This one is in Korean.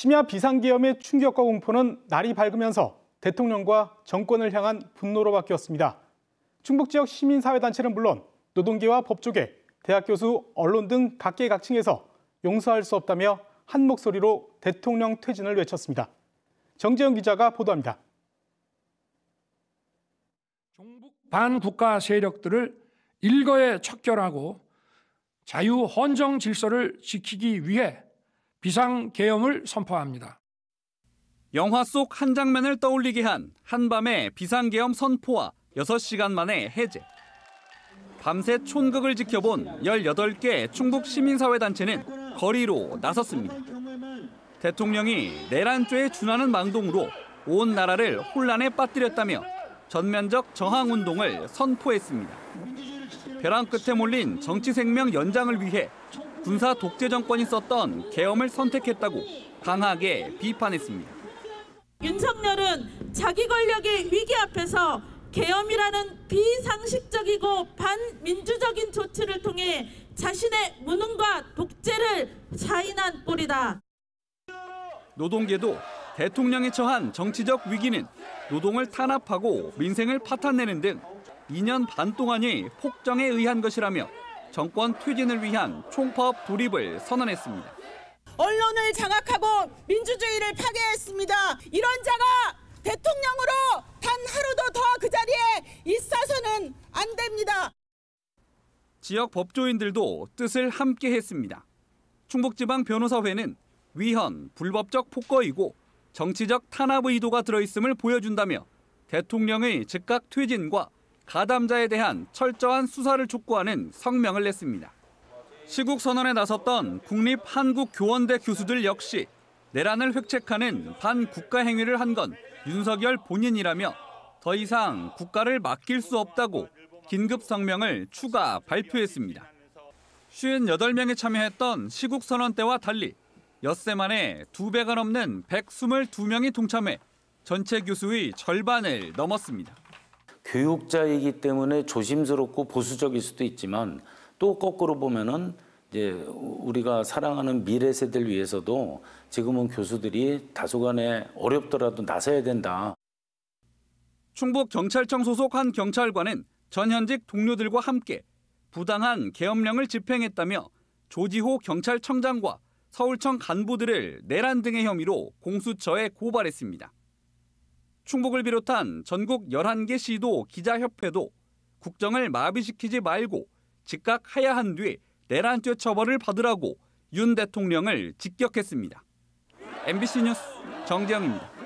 심야 비상계엄의 충격과 공포는 날이 밝으면서 대통령과 정권을 향한 분노로 바뀌었습니다. 충북 지역 시민사회단체는 물론 노동계와 법조계, 대학교수, 언론 등 각계각층에서 용서할 수 없다며 한 목소리로 대통령 퇴진을 외쳤습니다. 정재영 기자가 보도합니다. 종북 반국가 세력들을 일거에 척결하고 자유 헌정 질서를 지키기 위해 비상계엄을 선포합니다. 영화 속 한 장면을 떠올리게 한 한밤의 비상계엄 선포와 6시간 만에 해제. 밤새 촌극을 지켜본 18개 충북 시민사회단체는 거리로 나섰습니다. 대통령이 내란죄에 준하는 망동으로 온 나라를 혼란에 빠뜨렸다며 전면적 저항운동을 선포했습니다. 벼랑 끝에 몰린 정치 생명 연장을 위해 군사 독재 정권이 썼던 계엄을 선택했다고 강하게 비판했습니다. 윤석열은 자기 권력의 위기 앞에서 계엄이라는 비상식적이고 반민주적인 조치를 통해 자신의 무능과 독재를 자인한 꼴이다. 노동계도 대통령이 처한 정치적 위기는 노동을 탄압하고 민생을 파탄내는 등 2년 반 동안의 폭정에 의한 것이라며 정권 퇴진을 위한 총파업 돌입을 선언했습니다. 언론을 장악하고 민주주의를 파괴했습니다. 이런 자가 대통령으로 단 하루도 더 그 자리에 있어서는 안 됩니다. 지역 법조인들도 뜻을 함께 했습니다. 충북지방변호사회는 위헌, 불법적 폭거이고 정치적 탄압 의도가 들어있음을 보여준다며 대통령의 즉각 퇴진과 가담자에 대한 철저한 수사를 촉구하는 성명을 냈습니다. 시국 선언에 나섰던 국립한국교원대 교수들 역시 내란을 획책하는 반국가 행위를 한 건 윤석열 본인이라며 더 이상 국가를 맡길 수 없다고 긴급 성명을 추가 발표했습니다. 58명이 참여했던 시국 선언 때와 달리 엿새 만에 2배가 넘는 122명이 동참해 전체 교수의 절반을 넘었습니다. 교육자이기 때문에 조심스럽고 보수적일 수도 있지만 또 거꾸로 보면은 이제 우리가 사랑하는 미래 세대를 위해서도 지금은 교수들이 다소간에 어렵더라도 나서야 된다. 충북 경찰청 소속 한 경찰관은 전현직 동료들과 함께 부당한 계엄령을 집행했다며 조지호 경찰청장과 서울청 간부들을 내란 등의 혐의로 공수처에 고발했습니다. 충북을 비롯한 전국 11개 시도 기자협회도 국정을 마비시키지 말고 즉각 하야한 뒤 내란죄 처벌을 받으라고 윤 대통령을 직격했습니다. MBC 뉴스 정재영입니다.